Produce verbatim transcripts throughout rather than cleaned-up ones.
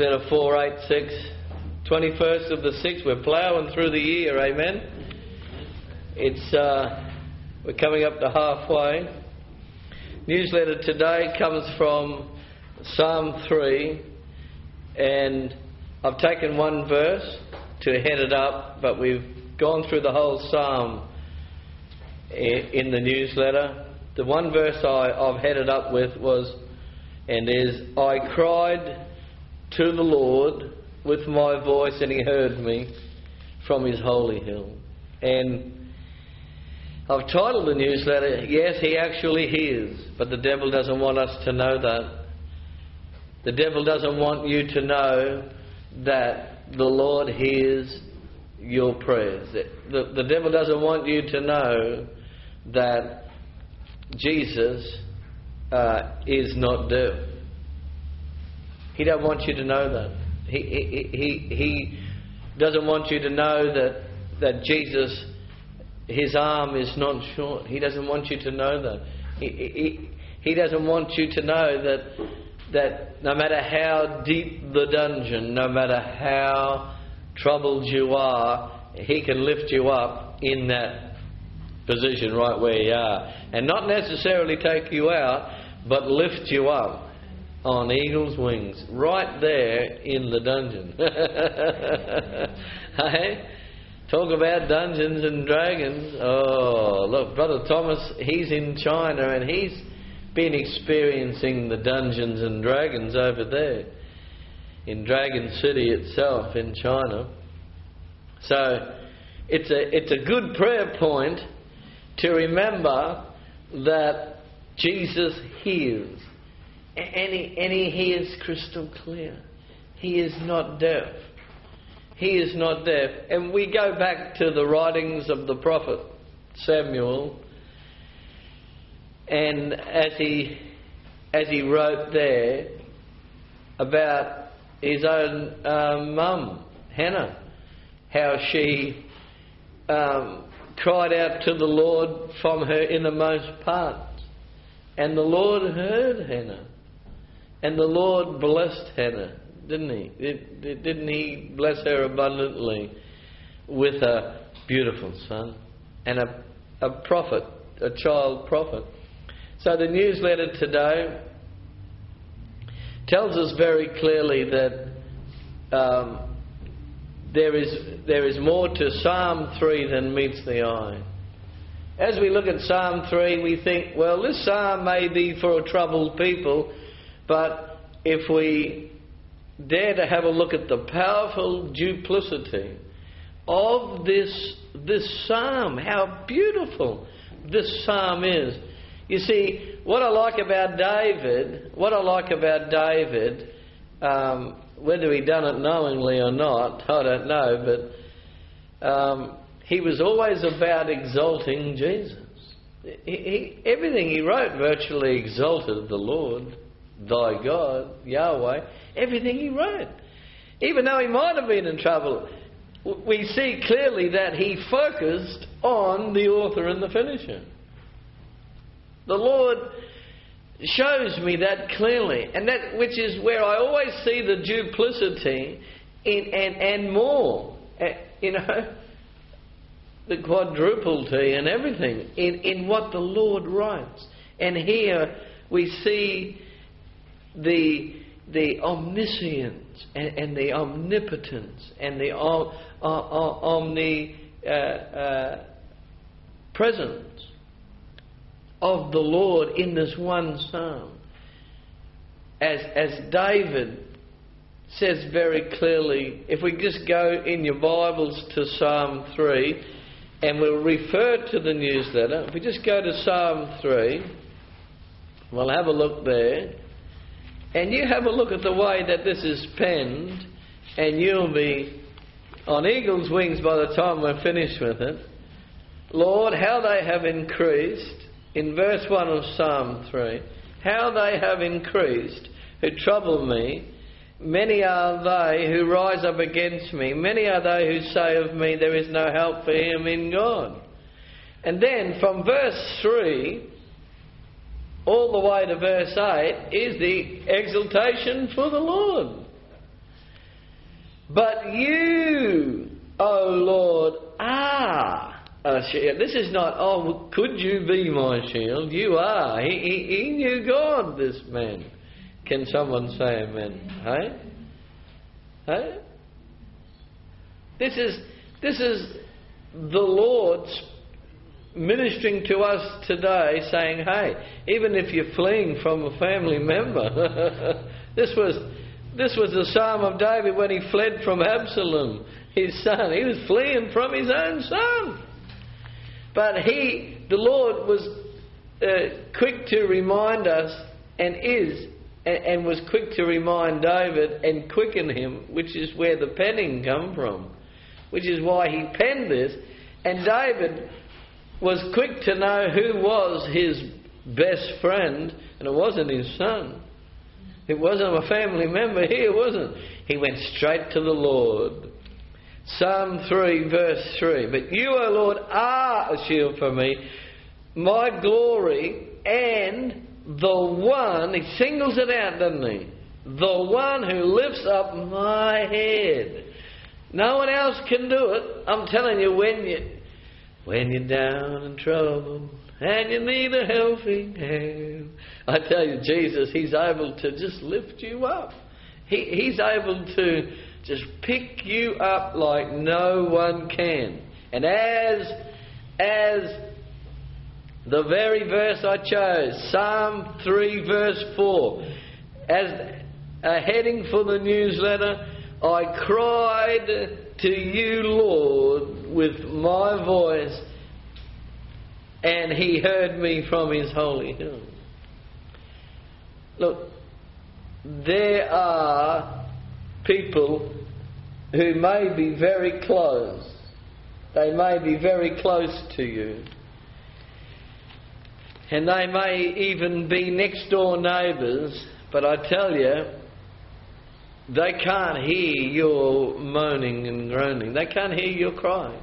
Then a four eight six, twenty-first of the sixth, we're ploughing through the year, amen. It's uh, we're coming up to halfway. Newsletter today comes from Psalm three, and I've taken one verse to head it up, but we've gone through the whole psalm in the newsletter. The one verse I, I've headed up with was and is, I cried to the Lord with my voice, and he heard me from his holy hill. And I've titled the newsletter, Yes, he actually hears, but the devil doesn't want us to know that. The devil doesn't want you to know that the Lord hears your prayers. The, the devil doesn't want you to know that Jesus uh, is not deaf. He don't want you to know that. He, he, he, he doesn't want you to know that, that Jesus, his arm is not short. He doesn't want you to know that. He, he, he doesn't want you to know that, that no matter how deep the dungeon, no matter how troubled you are, he can lift you up in that position right where you are. And not necessarily take you out, but lift you up on eagle's wings, right there in the dungeon. Hey? Talk about Dungeons and Dragons. Oh, look, Brother Thomas, he's in China and he's been experiencing the Dungeons and Dragons over there in Dragon City itself in China. So it's a, it's a good prayer point to remember that Jesus hears. And he, and he hears crystal clear. He is not deaf. He is not deaf. And we go back to the writings of the prophet Samuel. And as he, as he wrote there about his own uh, mum, Hannah, how she um, cried out to the Lord from her innermost parts. And the Lord heard Hannah. And the Lord blessed Hannah, didn't he? Didn't he bless her abundantly with a beautiful son and a, a prophet, a child prophet? So the newsletter today tells us very clearly that um, there is there is more to Psalm three than meets the eye. As we look at Psalm three, we think, well, this psalm may be for a troubled people. But if we dare to have a look at the powerful duplicity of this, this psalm, how beautiful this psalm is. You see, what I like about David, what I like about David, um, whether he done it knowingly or not, I don't know, but um, he was always about exalting Jesus. He, he, everything he wrote virtually exalted the Lord. Thy God, Yahweh, everything he wrote. Even though he might have been in trouble, we see clearly that he focused on the author and the finisher. The Lord shows me that clearly, and that which is where I always see the duplicity in and, and more, you know, the quadruplety and everything in, in what the Lord writes. And here we see The, the omniscience and, and the omnipotence and the om, om, om, omni uh, uh, presence of the Lord in this one psalm. As, as David says very clearly, if we just go in your Bibles to Psalm three, and we'll refer to the newsletter, if we just go to Psalm three, we'll have a look there. And you have a look at the way that this is penned, and you'll be on eagle's wings by the time we're finished with it. Lord, how they have increased, in verse one of Psalm three, how they have increased who trouble me. Many are they who rise up against me. Many are they who say of me, there is no help for him in God. And then from verse three all the way to verse eight is the exaltation for the Lord. But you, O Lord, are a shield. This is not, oh, could you be my shield? You are. He, he, he knew God, this man. Can someone say amen? Hey? Hey? This is, this is the Lord's ministering to us today, saying, hey, even if you're fleeing from a family member, this was this was the Psalm of David when he fled from Absalom, his son. He was fleeing from his own son. But he, the Lord, was uh, quick to remind us, and is, and, and was quick to remind David and quicken him, which is where the penning come from, which is why he penned this. And David was quick to know who was his best friend, and it wasn't his son. It wasn't a family member here, wasn't it? He went straight to the Lord. Psalm three, verse three. But you, O Lord, are a shield for me, my glory, and the one, he singles it out, doesn't he? The one who lifts up my head. No one else can do it. I'm telling you, when you... When you're down and troubled and you need a helping hand, I tell you, Jesus, he's able to just lift you up. He, he's able to just pick you up like no one can. And as, as the very verse I chose, Psalm three verse four, as a heading for the newsletter, I cried to you, Lord, with my voice, and he heard me from his holy hill. Look, there are people who may be very close. They may be very close to you. And they may even be next door neighbours, but I tell you, they can't hear your moaning and groaning. They can't hear your crying.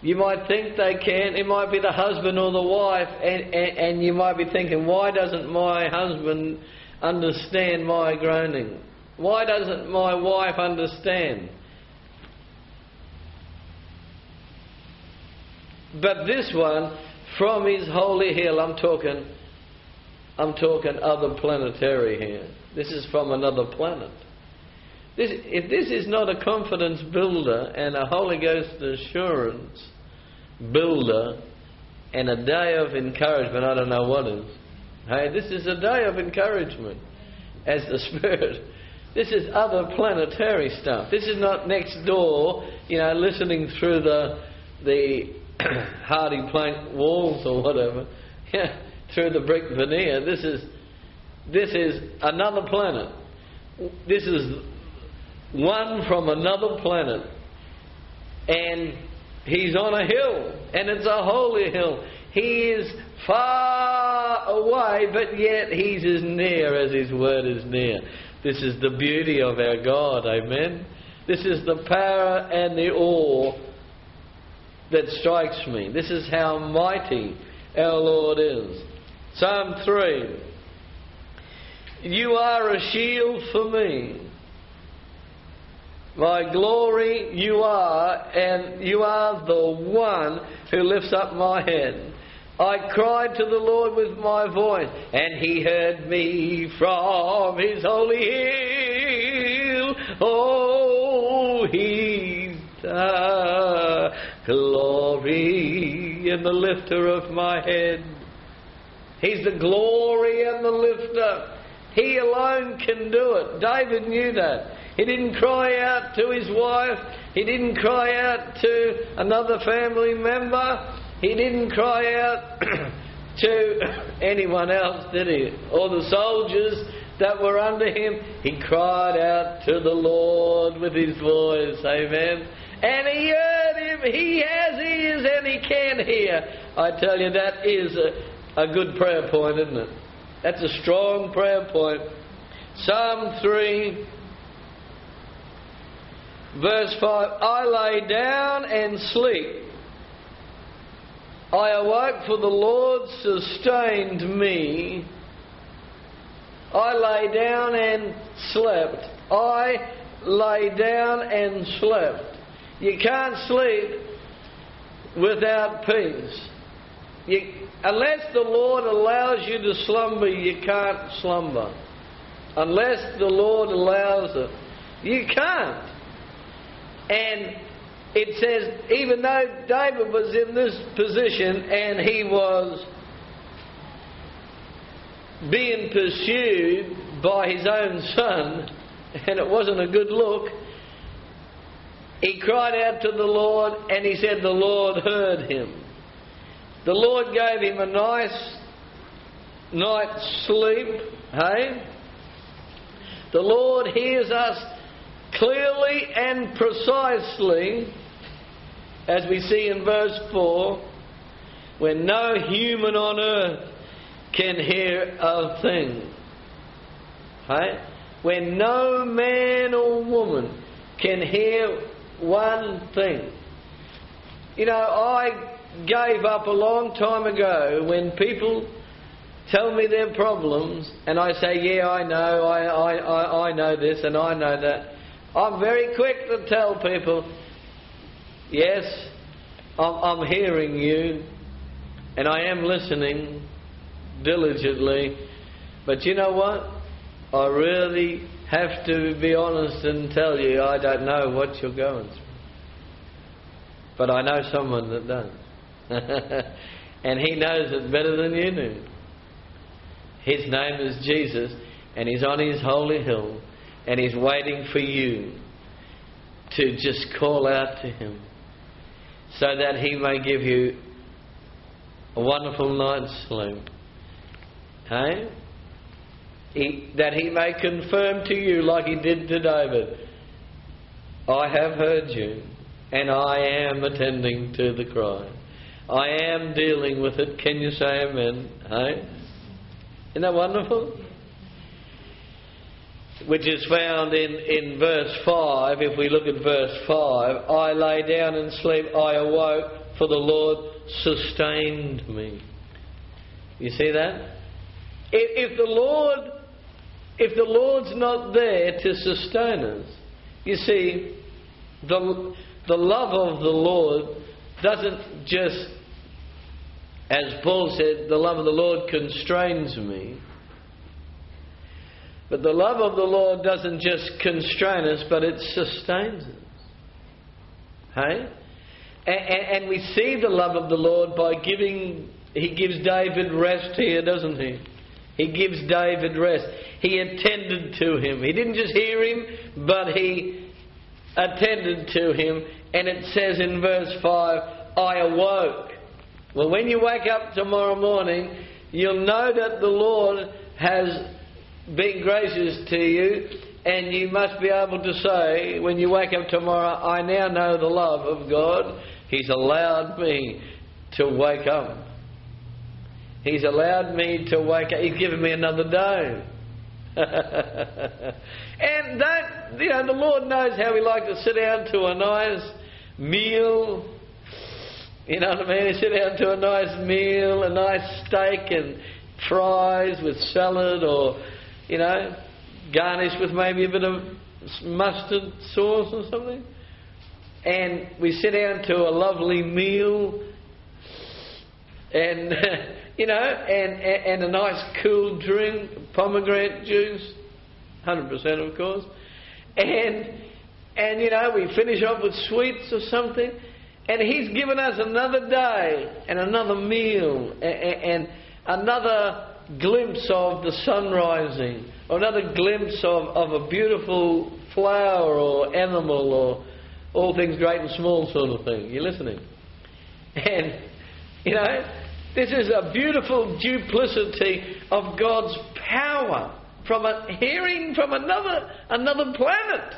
You might think they can. It might be the husband or the wife, and, and, and you might be thinking, why doesn't my husband understand my groaning? Why doesn't my wife understand? But this one, from his holy hill, I'm talking, I'm talking other planetary here. This is from another planet. This, if this is not a confidence builder and a Holy Ghost assurance builder and a day of encouragement, I don't know what is. Hey, this is a day of encouragement as the Spirit. This is other planetary stuff. This is not next door, you know, listening through the the hardy plank walls or whatever, yeah, through the brick veneer. This is This is another planet. This is one from another planet. And he's on a hill. And it's a holy hill. He is far away, but yet he's as near as his word is near. This is the beauty of our God. Amen. This is the power and the awe that strikes me. This is how mighty our Lord is. Psalm three. You are a shield for me. My glory you are, and you are the one who lifts up my head. I cried to the Lord with my voice, and he heard me from his holy hill. Oh, he's the glory and the lifter of my head. He's the glory and the lifter. He alone can do it. David knew that. He didn't cry out to his wife. He didn't cry out to another family member. He didn't cry out to anyone else, did he? Or the soldiers that were under him. He cried out to the Lord with his voice. Amen. And he heard him. He has ears and he can hear. I tell you, that is a, a good prayer point, isn't it? That's a strong prayer point. Psalm three, verse five. I lay down and sleep. I awoke, for the Lord sustained me. I lay down and slept. I lay down and slept. You can't sleep without peace. You, unless the Lord allows you to slumber, you can't slumber. Unless the Lord allows it, you can't. And it says, even though David was in this position and he was being pursued by his own son, and it wasn't a good look, he cried out to the Lord, and he said the Lord heard him. The Lord gave him a nice night's sleep, hey? The Lord hears us clearly and precisely, as we see in verse four, when no human on earth can hear a thing. Hey? When no man or woman can hear one thing. You know, I gave up a long time ago when people tell me their problems and I say, yeah, I know, I, I, I, I know this and I know that. I'm very quick to tell people, yes, I'm, I'm hearing you and I am listening diligently, but you know what? I really have to be honest and tell you I don't know what you're going through. But I know someone that does. And he knows it better than you do. His name is Jesus, and he's on his holy hill, and he's waiting for you to just call out to him so that he may give you a wonderful night's sleep. Hey? He, that he may confirm to you, like he did to David, I have heard you, and I am attending to the cry. I am dealing with it. Can you say amen? Hey? Isn't that wonderful? Which is found in, in verse five. If we look at verse five, I lay down and sleep, I awoke, for the Lord sustained me. You see that? If the Lord, if the Lord's not there to sustain us, you see, the the love of the Lord doesn't just, as Paul said, the love of the Lord constrains me. But the love of the Lord doesn't just constrain us, but it sustains us. Hey? And, and we see the love of the Lord by giving, he gives David rest here, doesn't he? He gives David rest. He attended to him. He didn't just hear him, but he attended to him. And it says in verse five, I awoke. Well, when you wake up tomorrow morning, you'll know that the Lord has been gracious to you, and you must be able to say, when you wake up tomorrow, I now know the love of God. He's allowed me to wake up. He's allowed me to wake up. He's given me another day. And that, you know, the Lord knows how we like to sit down to a nice meal. You know what I mean? Sit down to a nice meal, a nice steak and fries with salad, or, you know, garnished with maybe a bit of mustard sauce or something. And we sit down to a lovely meal and... You know, and, and a nice cool drink, pomegranate juice, one hundred percent of course. And, and, you know, we finish off with sweets or something. And he's given us another day and another meal and, and another glimpse of the sun rising, or another glimpse of, of a beautiful flower or animal, or all things great and small sort of thing. You listening? And, you know... This is a beautiful duplicity of God's power from a hearing from another another planet.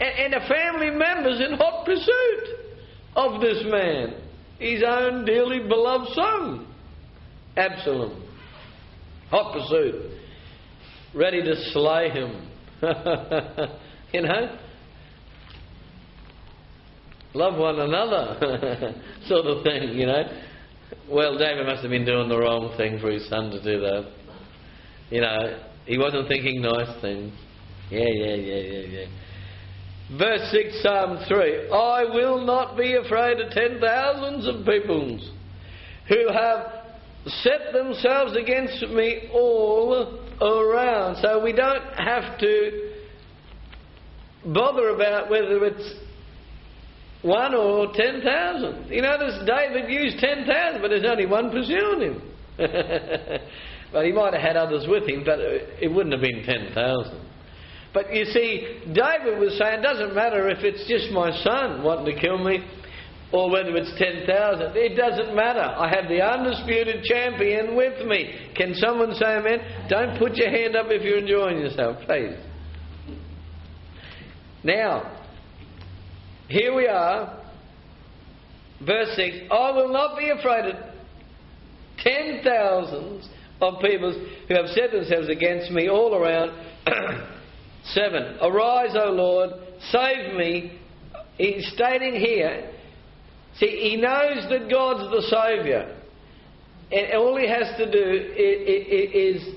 And, and a family member's in hot pursuit of this man, his own dearly beloved son, Absalom. Hot pursuit. Ready to slay him. You know? Love one another, sort of thing, you know. Well, David must have been doing the wrong thing for his son to do that. You know, he wasn't thinking nice things. Yeah, yeah, yeah, yeah, yeah. Verse six, Psalm three. I will not be afraid of ten thousands of peoples who have set themselves against me all around. So we don't have to bother about whether it's one or ten thousand. You notice David used ten thousand, but there's only one pursuing him. Well, he might have had others with him, but it wouldn't have been ten thousand. But you see, David was saying, it doesn't matter if it's just my son wanting to kill me, or whether it's ten thousand. It doesn't matter. I have the undisputed champion with me. Can someone say amen? Don't put your hand up if you're enjoying yourself, please. Now, here we are. Verse six. I will not be afraid of ten thousands of people who have set themselves against me all around. Seven. Arise, O Lord, save me. He's stating here, see, he knows that God's the Saviour, and all he has to do is, is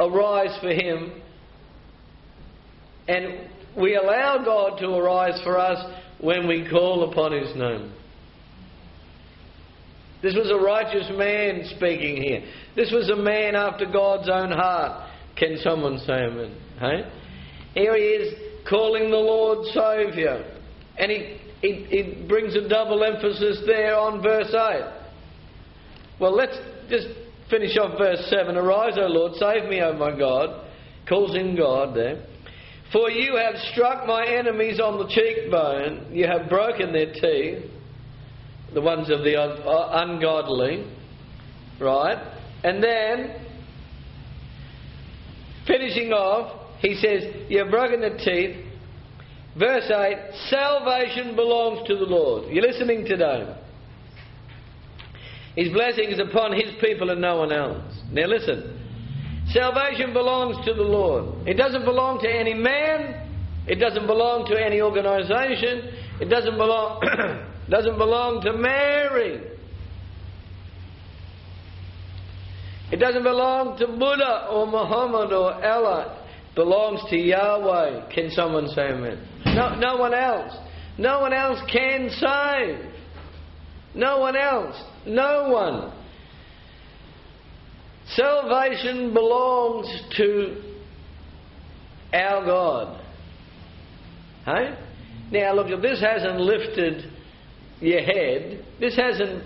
arise for him, and we allow God to arise for us when we call upon his name. This was a righteous man speaking here. This was a man after God's own heart. Can someone say amen? Hey? Here he is calling the Lord Saviour, and he It, it brings a double emphasis there on verse eight. Well, let's just finish off verse seven. Arise, O Lord, save me, O my God. Calls in God there. For you have struck my enemies on the cheekbone. You have broken their teeth, the ones of the ungodly. Right? And then, finishing off, he says, you have broken their teeth. Verse eight, salvation belongs to the Lord. You're listening today. His blessing is upon his people and no one else. Now listen. Salvation belongs to the Lord. It doesn't belong to any man. It doesn't belong to any organisation. It doesn't belong, doesn't belong to Mary. It doesn't belong to Buddha or Muhammad or Allah. Belongs to Yahweh. Can someone say amen? No, no one else. No one else can save. No one else. No one. Salvation belongs to our God. Hey? Now look, if this hasn't lifted your head, this hasn't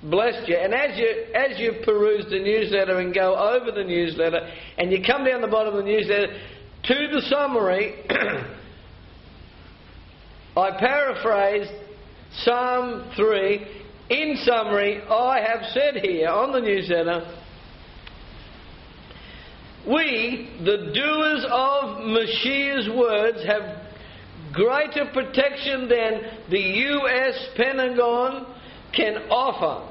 blessed you, and as you as you peruse the newsletter and go over the newsletter and you come down the bottom of the newsletter to the summary, I paraphrased Psalm three. In summary, I have said here on the newsletter, we, the doers of Mashiah's words, have greater protection than the U S Pentagon can offer.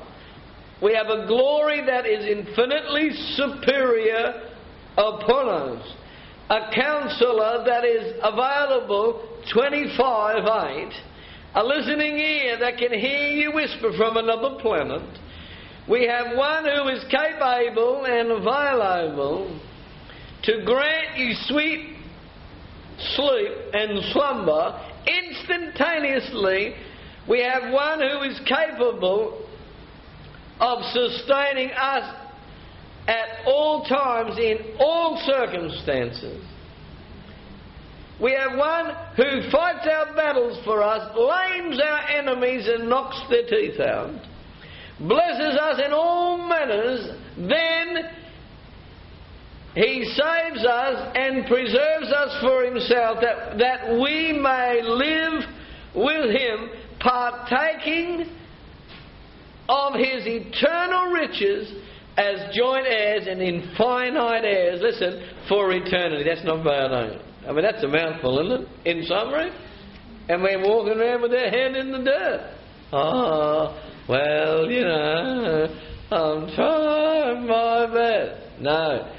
We have a glory that is infinitely superior upon us. A counselor that is available twenty-four eight. A listening ear that can hear you whisper from another planet. We have one who is capable and available to grant you sweet sleep and slumber instantaneously. We have one who is capable of sustaining us at all times, in all circumstances. We have one who fights our battles for us, lames our enemies and knocks their teeth out, blesses us in all manners, then he saves us and preserves us for himself, that, that we may live with him, partaking of his eternal riches as joint heirs and infinite heirs, listen, for eternity. That's not bad, eh? I mean, that's a mouthful, isn't it? In summary. And we're walking around with our head in the dirt. Oh, well, you know, I'm trying my best. No.